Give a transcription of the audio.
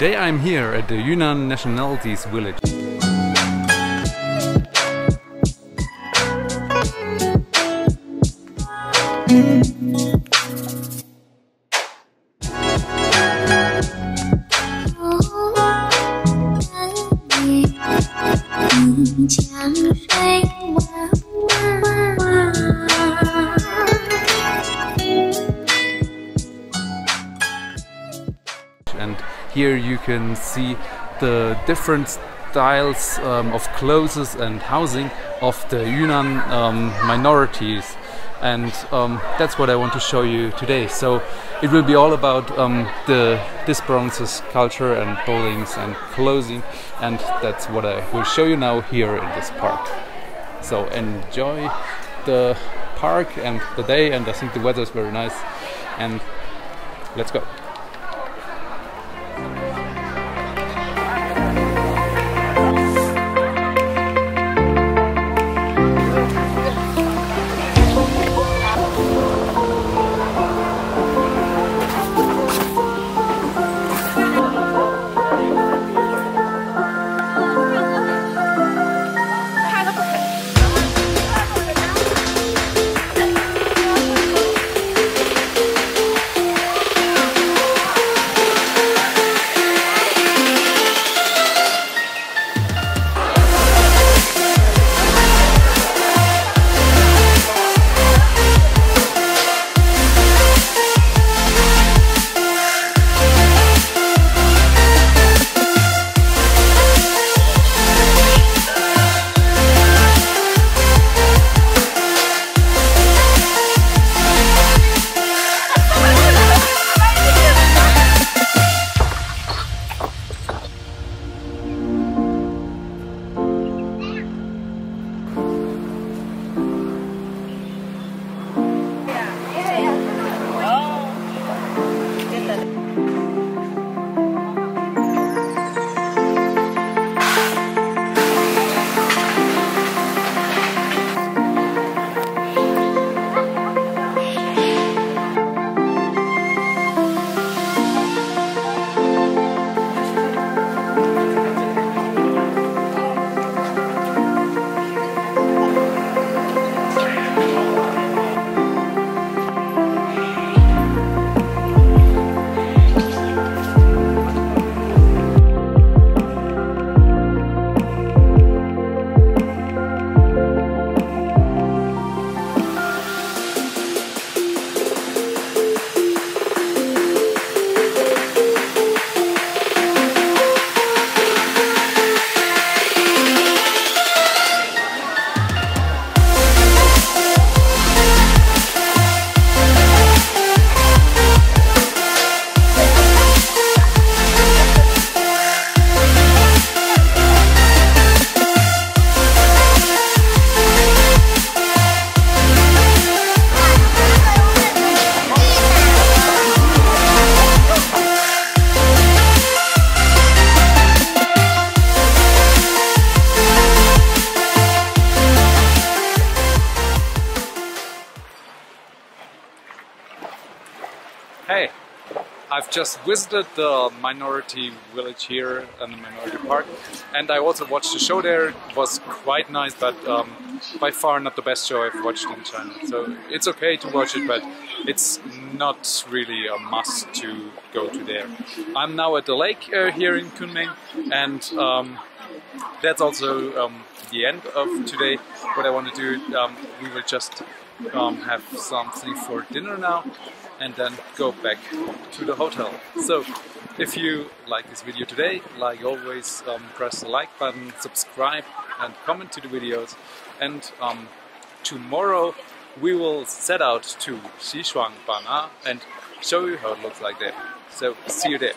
Today I'm here at the Yunnan Nationalities Village. And here you can see the different styles of clothes and housing of the Yunnan minorities, and that's what I want to show you today. So it will be all about this province's culture and buildings and clothing, and that's what I will show you now here in this park. So enjoy the park and the day, and I think the weather is very nice, and let's go. Hey, I've just visited the minority village here and the minority park, and I also watched the show there. It was quite nice, but by far not the best show I've watched in China. So it's okay to watch it, but it's not really a must to go to there. I'm now at the lake here in Kunming, and that's also the end of today. What I want to do, we will just have something for dinner now, and then go back to the hotel. So if you like this video today, like always, press the like button, subscribe and comment to the videos, and tomorrow we will set out to Xishuangbanna and show you how it looks like there. So see you there.